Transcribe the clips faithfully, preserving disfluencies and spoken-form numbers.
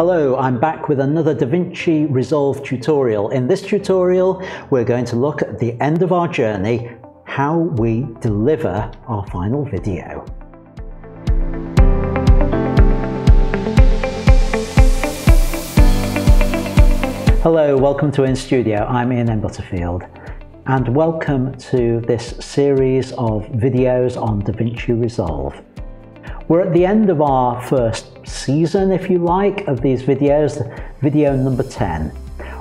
Hello, I'm back with another DaVinci Resolve tutorial. In this tutorial, we're going to look at the end of our journey, how we deliver our final video. Hello, welcome to Ian's Studio. I'm Ian M. Butterfield, and welcome to this series of videos on DaVinci Resolve. We're at the end of our first season, if you like, of these videos, video number ten.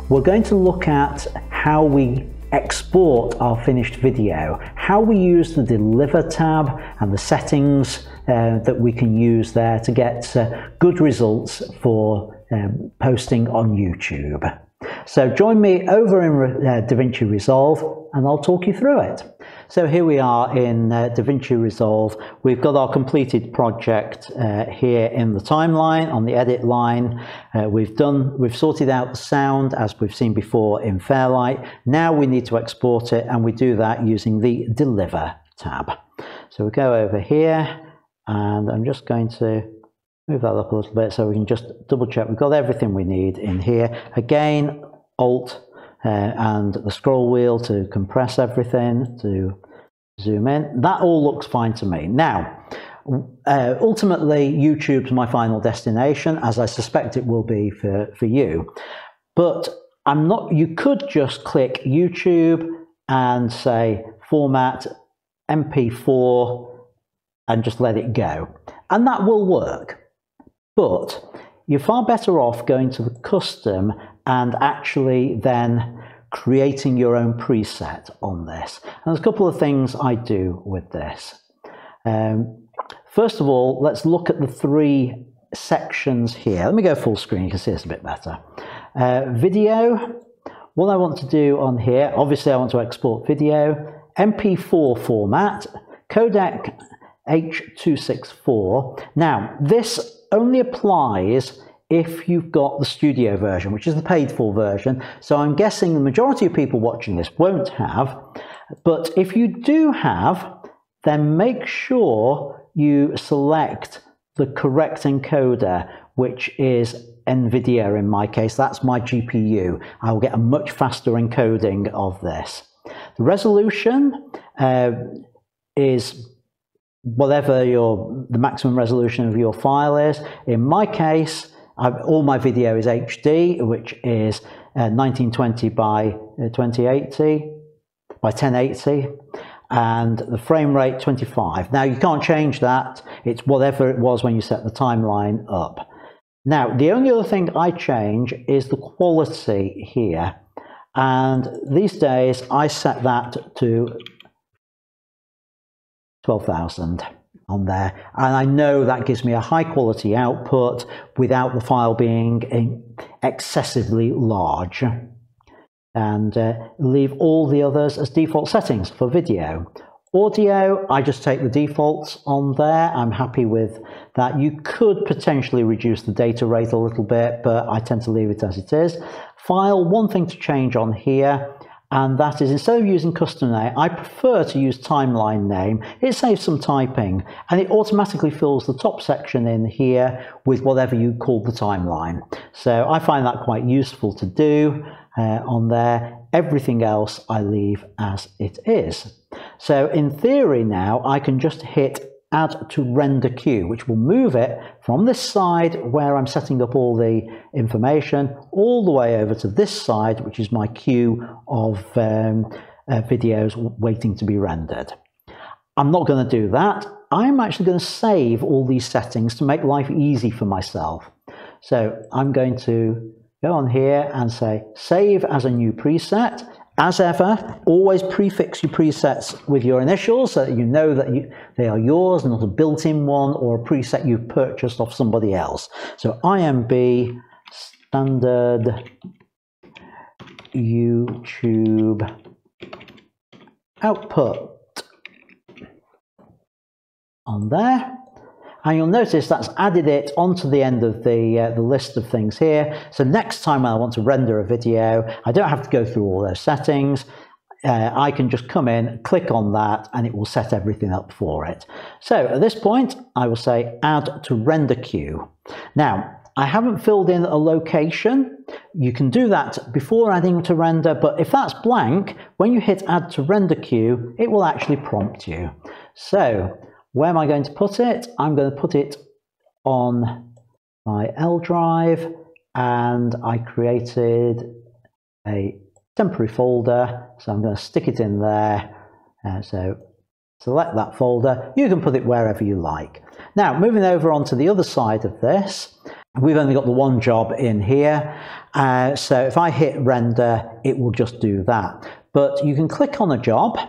We're going to look at how we export our finished video, how we use the Deliver tab and the settings uh, that we can use there to get uh, good results for um, posting on YouTube. So join me over in uh, DaVinci Resolve and I'll talk you through it. So here we are in uh, DaVinci Resolve. We've got our completed project uh, here in the timeline, on the edit line. Uh, we've done, we've sorted out the sound as we've seen before in Fairlight. Now we need to export it, and we do that using the Deliver tab. So we go over here, and I'm just going to move that up a little bit so we can just double check we've got everything we need in here. Again, Alt. Uh, and the scroll wheel to compress everything, to zoom in. That all looks fine to me. Now, uh, ultimately, YouTube's my final destination, as I suspect it will be for, for you. But I'm not, you could just click YouTube and say format M P four and just let it go. And that will work. But you're far better off going to the custom and actually then creating your own preset on this. And there's a couple of things I do with this. Um, first of all, let's look at the three sections here. Let me go full screen, you can see it's a bit better. Uh, video, what I want to do on here, obviously I want to export video, M P four format, codec H two sixty-four. Now, this only applies if you've got the studio version, which is the paid for version. So I'm guessing the majority of people watching this won't have, but if you do have, then make sure you select the correct encoder, which is Nvidia in my case. That's my G P U. I will get a much faster encoding of this. The resolution uh, is whatever your the maximum resolution of your file is. In my case, I've, all my video is H D, which is uh, nineteen twenty by ten eighty, and the frame rate twenty-five. Now, you can't change that. It's whatever it was when you set the timeline up. Now, the only other thing I change is the quality here, and these days I set that to twelve thousand on there, and I know that gives me a high quality output without the file being excessively large. And uh, leave all the others as default settings for video. Audio, I just take the defaults on there. I'm happy with that. You could potentially reduce the data rate a little bit, but I tend to leave it as it is. File, one thing to change on here, and that is, instead of using custom name, I prefer to use timeline name. It saves some typing, and it automatically fills the top section in here with whatever you call the timeline. So I find that quite useful to do uh, on there. Everything else I leave as it is. So in theory now, I can just hit add to render queue, which will move it from this side where I'm setting up all the information all the way over to this side, which is my queue of um, uh, videos waiting to be rendered. I'm not going to do that. I'm actually going to save all these settings to make life easy for myself. So I'm going to go on here and say save as a new preset. As ever, always prefix your presets with your initials so that you know that you, they are yours, not a built-in one or a preset you've purchased off somebody else. So I M B standard YouTube output on there. And you'll notice that's added it onto the end of the, uh, the list of things here. So next time when I want to render a video, I don't have to go through all those settings. Uh, I can just come in, click on that, and it will set everything up for it. So at this point, I will say add to render queue. Now, I haven't filled in a location. You can do that before adding to render, but if that's blank, when you hit add to render queue, it will actually prompt you. So where am I going to put it? I'm going to put it on my L drive, and I created a temporary folder, so I'm going to stick it in there. Uh, so select that folder. You can put it wherever you like. Now, moving over onto the other side of this, we've only got the one job in here, uh, so if I hit render, it will just do that. But you can click on a job,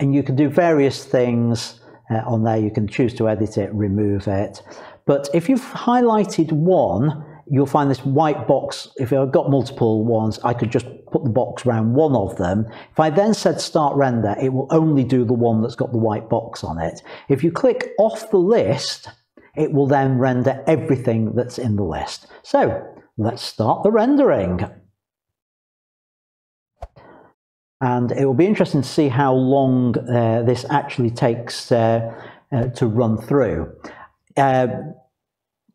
and you can do various things uh, on there. You can choose to edit it, remove it. But if you've highlighted one, you'll find this white box. If I've got multiple ones, I could just put the box around one of them. If I then said start render, it will only do the one that's got the white box on it. If you click off the list, it will then render everything that's in the list. So let's start the rendering. And it will be interesting to see how long uh, this actually takes uh, uh, to run through. Uh,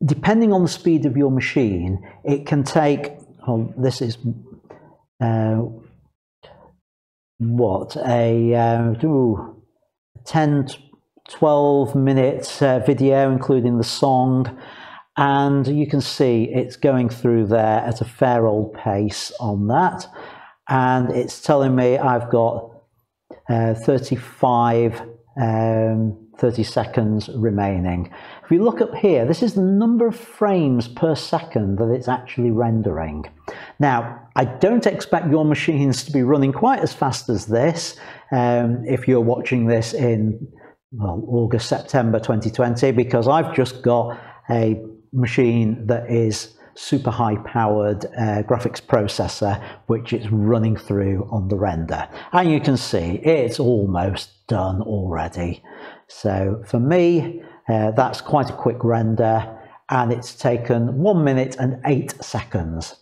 Depending on the speed of your machine, it can take, oh, this is, uh, what, a uh, ooh, ten, twelve minute uh, video, including the song. And you can see it's going through there at a fair old pace on that. And it's telling me I've got uh, thirty-five um, thirty seconds remaining. If we look up here, this is the number of frames per second that it's actually rendering. Now, I don't expect your machines to be running quite as fast as this. Um, if you're watching this in well, August, September twenty twenty, because I've just got a machine that is super high powered uh, graphics processor, which it's running through on the render. And you can see it's almost done already. So for me, uh, that's quite a quick render, and it's taken one minute and eight seconds.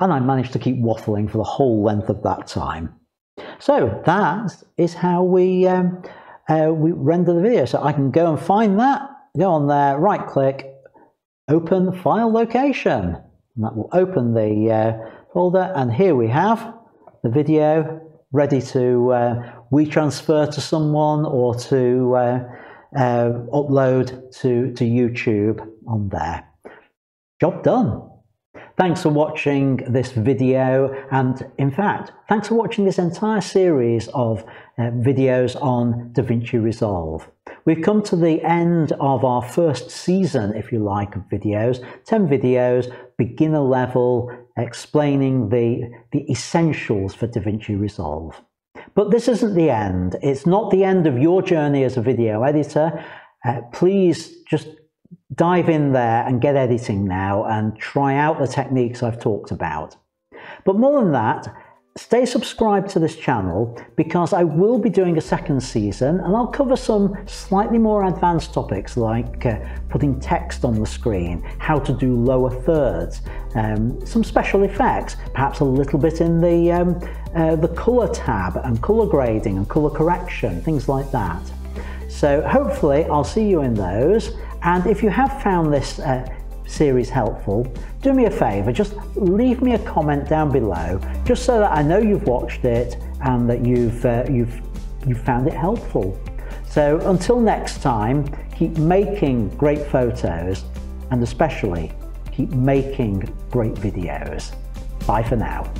And I managed to keep waffling for the whole length of that time. So that is how we, um, uh, we render the video. So I can go and find that, go on there, right click, open file location. And that will open the uh, folder, and here we have the video ready to uh, WeTransfer to someone or to uh, uh, upload to, to YouTube on there. Job done. Thanks for watching this video, and in fact, thanks for watching this entire series of uh, videos on DaVinci Resolve. We've come to the end of our first season, if you like, of videos, ten videos, beginner level, explaining the, the essentials for DaVinci Resolve. But this isn't the end. It's not the end of your journey as a video editor. Uh, please just dive in there and get editing now and try out the techniques I've talked about. But more than that, stay subscribed to this channel, because I will be doing a second season, and I'll cover some slightly more advanced topics like uh, putting text on the screen, how to do lower thirds, um, some special effects, perhaps a little bit in the, um, uh, the colour tab and colour grading and colour correction, things like that. So hopefully I'll see you in those, and if you have found this uh, series helpful, do me a favor, just leave me a comment down below, just so that I know you've watched it and that you've uh, you've you found it helpful. So until next time, keep making great photos, and especially keep making great videos. Bye for now.